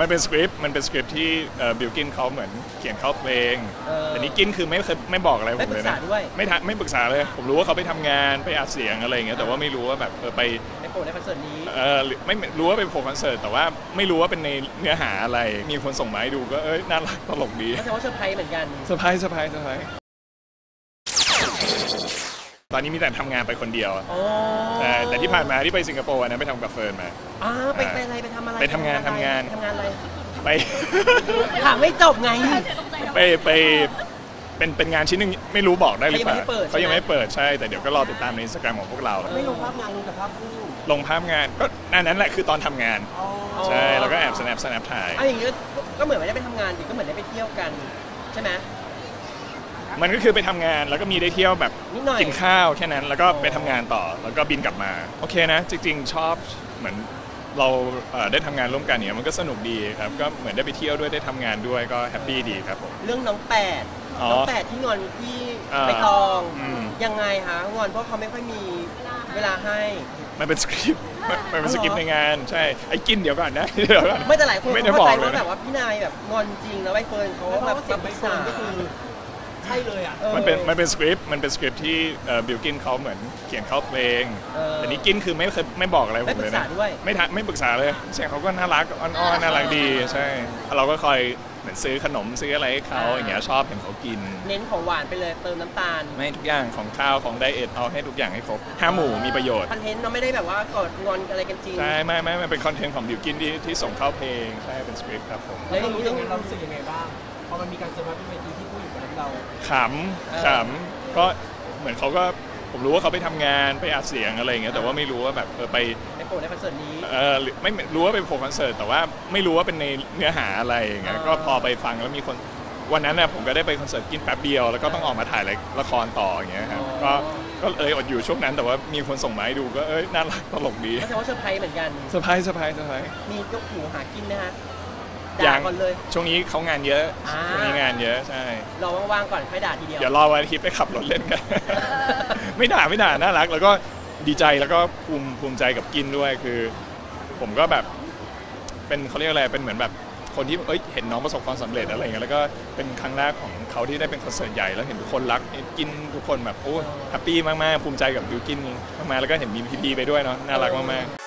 มันเป็นสคริปต์ที่บิลกินเขาเหมือนเขียนเข้าเพลงแต่นี้กินคือไม่เคยไม่บอกอะไรผมเลยนะไม่ปรึกษาเลยผมรู้ว่าเขาไปทำงานไปอัดเสียงอะไรอย่างเงี้ยแต่ว่าไม่รู้ว่าแบบไปโปรในคอนเสิร์ตนี้ไม่รู้ว่าเป็นโปรคอนเสิร์ตแต่ว่าไม่รู้ว่าเป็นในเนื้อหาอะไรมีคนส่งมาให้ดูก็เอ้ยน่ารักตลกดีก็แสดงว่าเซอร์ไพรส์เหมือนกันเซอร์ไพรส์ตอนนี้มีแต่ทำงานไปคนเดียวแต่ที่ผ่านมาที่ไปสิงคโปร์นะไปทำกับเฟิร์นมาไปทำงานอะไรไปถามไม่จบไงเป็นงานชิ้นหนึ่งไม่รู้บอกได้หรือเปล่าเขายังไม่เปิดใช่แต่เดี๋ยวก็รอติดตามใน Instagram ของพวกเราไม่ลงภาพงานลงแต่ภาพคู่ลงภาพงานก็นั่นแหละคือตอนทำงานใช่แล้วก็แอบสแนปถ่ายอย่างนี้ก็เหมือนไม่ได้ไปทำงานก็เหมือนได้ไปเที่ยวกันใช่ไหมมันก็คือไปทำงานแล้วก็มีได้เที่ยวแบบกินข้าวแค่นั้นแล้วก็ไปทำงานต่อแล้วก็บินกลับมาโอเคนะจริงๆชอบเหมือนเราได้ทำงานร่วมกันเนี่ยมันก็สนุกดีครับก็เหมือนได้ไปเที่ยวด้วยได้ทำงานด้วยก็แฮปปี้ดีครับผมเรื่องน้องแปดที่งอนพี่ไปตองยังไงคะงอนเพราะเขาไม่ค่อยมีเวลาให้มันเป็นสคริปต์ในงานใช่ไอ้กินเดี๋ยวก่อนนะไม่แต่หลายคนเข้าใจว่าแบบว่าพี่นายแบบงอนจริงแล้วไอ้เฟิร์นเขาแบบเสียไปสามก็คือใช่เลยอ่ะมันเป็นสคริปต์ที่บิลกินเขาเหมือนเขียนเข้าเพลงแต่นี้กินคือไม่เคยไม่บอกอะไรผมเลยนะไม่ปรึกษาเลยเสียงเขาก็น่ารักอ้อนๆน่ารักดีใช่เราก็คอยเหมือนซื้อขนมซื้ออะไรให้เขาอย่างเงี้ยชอบเห็นเขากินเน้นของหวานไปเลยเติมน้ำตาลไม่ทุกอย่างของข้าวของไดเอทเอาให้ทุกอย่างให้ครบห้าหมู่มีประโยชน์คอนเทนต์เราไม่ได้แบบว่ากดงอนอะไรกันจริงใช่ไม่มันเป็นคอนเทนต์ของบิลกินที่ส่งเข้าเพลงใช่เป็นสคริปต์ครับผมแล้วอย่างนี้เรารู้สึกยังไงบ้างพอมันมีการเซอร์ไพรส์เป็นที่พูดอยู่กับเราขำก็เหมือนเขาก็ผมรู้ว่าเขาไปทำงานไปอัดเสียงอะไรอย่างเงี้ยแต่ว่าไม่รู้ว่าแบบไปโปรในคอนเสิร์ตนี้ไม่รู้ว่าเป็นโปรคอนเสิร์ตแต่ว่าไม่รู้ว่าเป็นในเนื้อหาอะไรอย่างเงี้ยก็พอไปฟังแล้วมีคนวันนั้นน่ะผมก็ได้ไปคอนเสิร์ตกินแป๊บเดียวแล้วก็ต้องออกมาถ่ายละครต่ออย่างเงี้ยครับก็เลยอดอยู่ช่วงนั้นแต่ว่ามีคนส่งมาให้ดูก็เอ้ยน่ารักตลกดีก็แสดงว่าเซอร์ไพรส์เหมือนกันเซอร์ไพรส์มียกหูหากินนะคะอย่างช่วงนี้เขางานเยอะใช่รอว่างๆก่อนค่อยด่าทีเดียวเดี๋ยวรอวันอาทิตย์ไปขับรถเล่นกันไม่ด่าน่ารักแล้วก็ดีใจแล้วก็ภูมิใจกับกินด้วยคือผมก็แบบเป็นเขาเรียกอะไรเป็นเหมือนแบบคนที่เห็นน้องประสบความสำเร็จอะไรอย่างเงี้ยแล้วก็เป็นครั้งแรกของเขาที่ได้เป็นคอนเสิร์ตใหญ่แล้วเห็นทุกคนรักกินทุกคนแบบโอ้แฮปปี้มากๆภูมิใจกับดูกินมากๆแล้วก็เห็นมีพี่ๆไปด้วยเนาะน่ารักมากๆ